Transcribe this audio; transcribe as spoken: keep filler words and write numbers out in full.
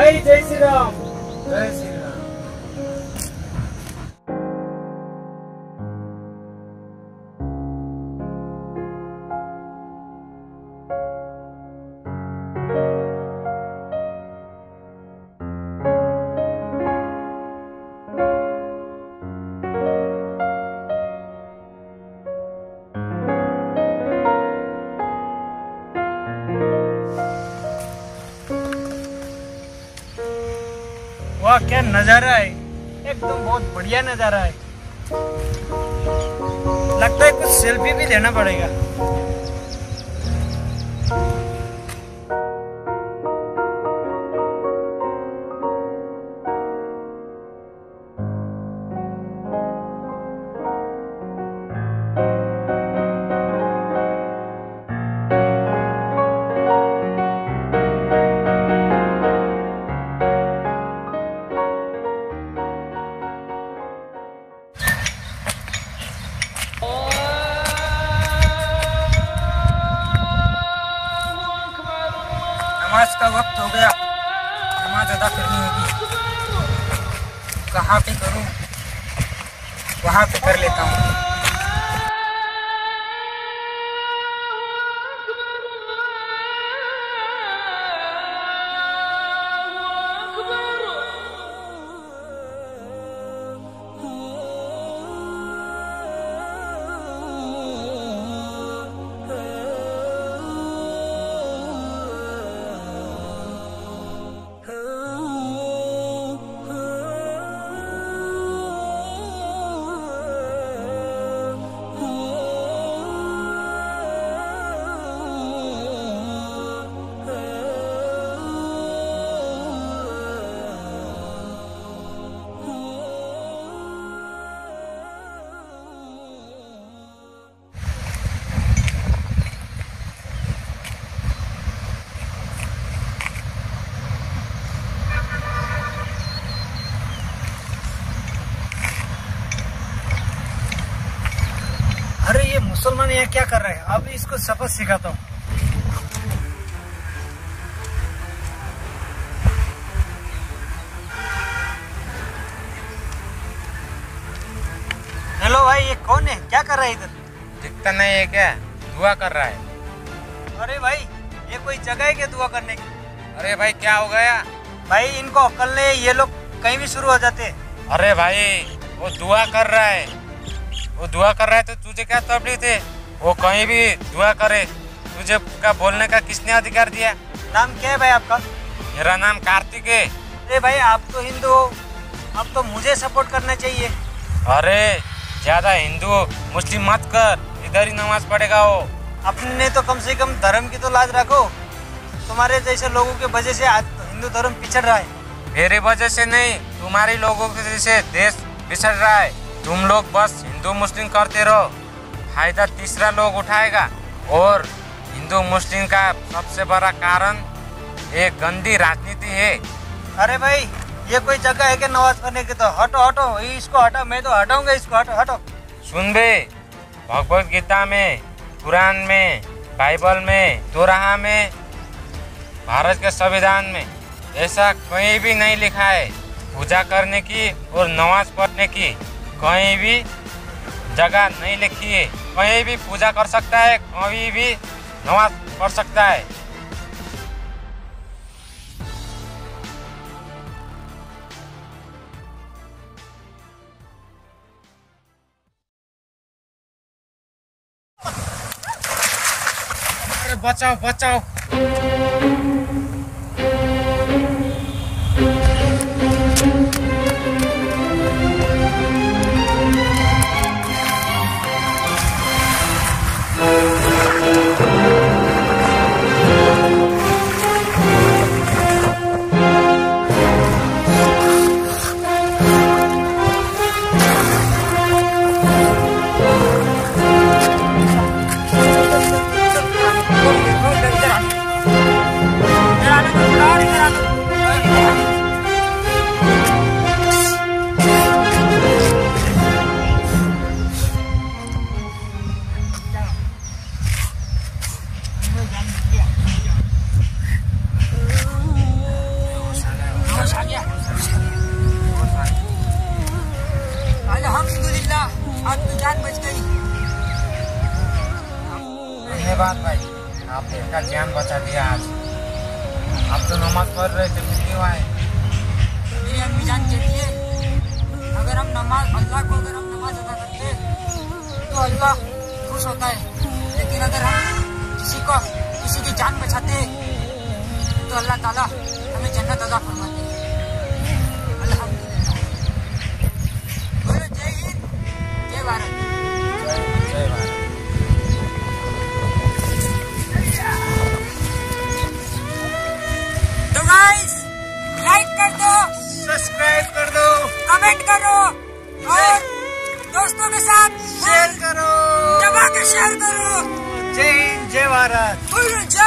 भाई जय श्री राम। जय श्री राम। वाह क्या नजारा है, एकदम बहुत बढ़िया नजारा है। लगता है कुछ सेल्फी भी लेना पड़ेगा। नमाज का वक्त हो गया, नमाज अदा करनी होगी। कहाँ पे करूँ वहाँ पे कर लेता हूँ। अरे ये मुसलमान यहाँ क्या कर रहे हैं? अब इसको सबक सिखाता हूँ। हेलो भाई, ये कौन है? क्या कर रहा है इधर? दिखता नहीं है क्या? दुआ कर रहा है। अरे भाई ये कोई जगह है क्या दुआ करने की? अरे भाई क्या हो गया? भाई इनको अक्ल नहीं है, ये लोग कहीं भी शुरू हो जाते हैं। अरे भाई वो दुआ कर रहा है, वो दुआ कर रहा है तो तुझे क्या तकलीफ है? वो कहीं भी दुआ करे, तुझे का बोलने का किसने अधिकार दिया? नाम क्या है भाई आपका? मेरा नाम कार्तिक है। अरे भाई आप तो हिंदू हो, आप तो मुझे सपोर्ट करना चाहिए। अरे ज्यादा हिंदू मुस्लिम मत कर, इधर ही नमाज पढ़ेगा वो। अपने तो कम से कम धर्म की तो लाज रखो। तुम्हारे जैसे लोगों के वजह से आज हिंदू धर्म पिछड़ रहा है। मेरे वजह से नहीं, तुम्हारे लोगों की वजह से देश पिछड़ रहा है। तुम लोग बस हिंदू मुस्लिम करते रहो, फायदा तीसरा लोग उठाएगा। और हिंदू मुस्लिम का सबसे बड़ा कारण ये गंदी राजनीति है। अरे भाई ये कोई जगह है क्या नमाज पढ़ने की? तो हटो हटो, इसको हटो, मैं तो हटाऊंगा इसको, हटो हटो। सुन बे, भगवत गीता में, कुरान में, बाइबल में, तोराह में, भारत के संविधान में ऐसा कहीं भी नहीं लिखा है पूजा करने की और नमाज पढ़ने की। कहीं भी जगह नहीं लिखी है। कहीं भी पूजा कर सकता है, कहीं भी नमाज पढ़ सकता है। अरे बचाओ बचाओ। Thank you. आपने इनका ज्ञान बचा दिया आज। आप तो नमाज पढ़ रहे थे, कुछ नहीं हुआ है। मेरी अम्मी जान कहती है अगर हम नमाज अल्लाह को अगर हम नमाज अदा करते हैं तो अल्लाह खुश होता है, लेकिन अगर हम किसी को किसी की जान बचाते हैं तो अल्लाह ताला हमें जन्नत अदा फरमाते हैं। सब्सक्राइब कर दो, कमेंट करो और दोस्तों के साथ शेयर करो, दबा के शेयर करो। जय हिंद, जय भारत।